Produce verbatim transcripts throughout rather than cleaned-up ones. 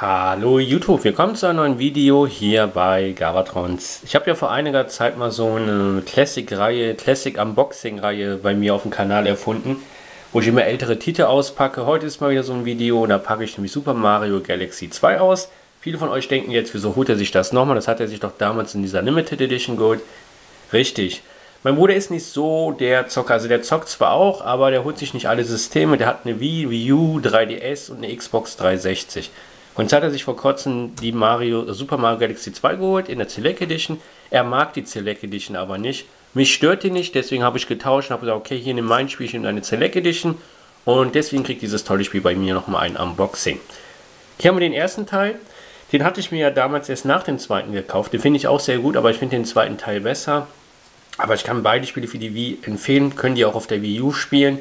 Hallo YouTube, willkommen zu einem neuen Video hier bei Galvatrons. Ich habe ja vor einiger Zeit mal so eine Classic-Reihe, Classic-Unboxing-Reihe bei mir auf dem Kanal erfunden, wo ich immer ältere Titel auspacke. Heute ist mal wieder so ein Video, da packe ich nämlich Super Mario Galaxy zwei aus. Viele von euch denken jetzt, wieso holt er sich das nochmal? Das hat er sich doch damals in dieser Limited Edition geholt. Richtig. Mein Bruder ist nicht so der Zocker, also der zockt zwar auch, aber der holt sich nicht alle Systeme. Der hat eine Wii, Wii U, drei D S und eine Xbox dreihundertsechzig. Und jetzt hat er sich vor kurzem die Mario, Super Mario Galaxy zwei geholt in der Select Edition. Er mag die Select Edition aber nicht. Mich stört die nicht, deswegen habe ich getauscht und habe gesagt, okay, hier nimm mein Spiel, ich nehme deine Select Edition. Und deswegen kriegt dieses tolle Spiel bei mir nochmal ein Unboxing. Hier haben wir den ersten Teil. Den hatte ich mir ja damals erst nach dem zweiten gekauft. Den finde ich auch sehr gut, aber ich finde den zweiten Teil besser. Aber ich kann beide Spiele für die Wii empfehlen, können die auch auf der Wii U spielen.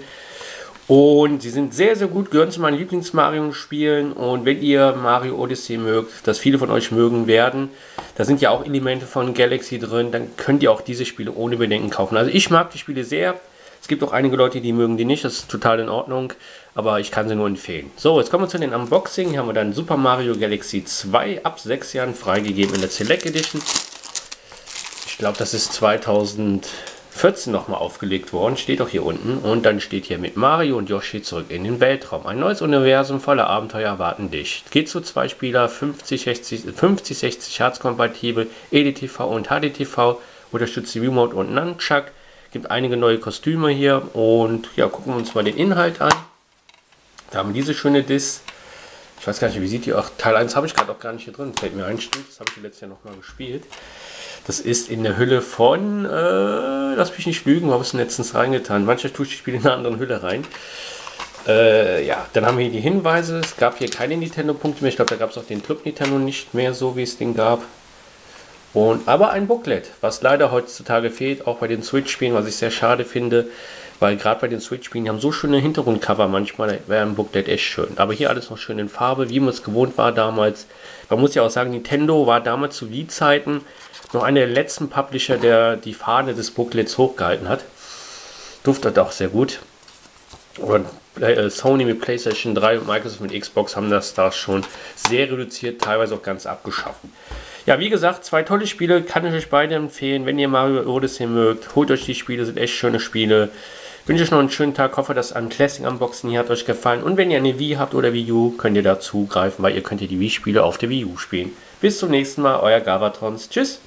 Und sie sind sehr, sehr gut, gehören zu meinen Lieblings-Mario-Spielen. Und wenn ihr Mario Odyssey mögt, das viele von euch mögen werden, da sind ja auch Elemente von Galaxy drin, dann könnt ihr auch diese Spiele ohne Bedenken kaufen. Also ich mag die Spiele sehr. Es gibt auch einige Leute, die mögen die nicht, das ist total in Ordnung. Aber ich kann sie nur empfehlen. So, jetzt kommen wir zu den Unboxing. Hier haben wir dann Super Mario Galaxy zwei, ab sechs Jahren freigegeben in der Select Edition. Ich glaube, das ist zweitausendvierzehn nochmal aufgelegt worden, steht auch hier unten. Und dann steht hier mit Mario und Yoshi zurück in den Weltraum. Ein neues Universum voller Abenteuer erwarten dich. Geht zu zwei Spieler, fünfzig sechzig Hertz kompatibel, E D T V und H D T V, unterstützt die Remote und Nunchuck. Gibt einige neue Kostüme hier und ja, gucken wir uns mal den Inhalt an. Da haben wir diese schöne Disc. Ich weiß gar nicht, wie sieht die auch. Teil eins habe ich gerade auch gar nicht hier drin, fällt mir ein, stimmt. Das habe ich letztes Jahr nochmal gespielt. Das ist in der Hülle von, äh, lass mich nicht lügen, wo habe ich es letztens reingetan? Manchmal tue ich die Spiele in einer anderen Hülle rein. Äh, ja, dann haben wir hier die Hinweise. Es gab hier keine Nintendo-Punkte mehr. Ich glaube, da gab es auch den Club Nintendo nicht mehr, so wie es den gab. Und aber ein Booklet, was leider heutzutage fehlt, auch bei den Switch-Spielen, was ich sehr schade finde, weil gerade bei den Switch-Spielen, die haben so schöne Hintergrundcover manchmal, da wäre ein Booklet echt schön. Aber hier alles noch schön in Farbe, wie man es gewohnt war damals. Man muss ja auch sagen, Nintendo war damals zu Wii-Zeiten noch einer der letzten Publisher, der die Fahne des Booklets hochgehalten hat. Duftet auch sehr gut. Und Sony mit PlayStation drei und Microsoft mit Xbox haben das da schon sehr reduziert, teilweise auch ganz abgeschafft. Ja, wie gesagt, zwei tolle Spiele, kann ich euch beide empfehlen. Wenn ihr Mario Odyssey mögt, holt euch die Spiele, sind echt schöne Spiele. Wünsche euch noch einen schönen Tag, hoffe, das an Classic Unboxing hier hat euch gefallen. Und wenn ihr eine Wii habt oder Wii U, könnt ihr da zugreifen, weil ihr könnt ihr die Wii-Spiele auf der Wii U spielen. Bis zum nächsten Mal, euer Galvatrons. Tschüss!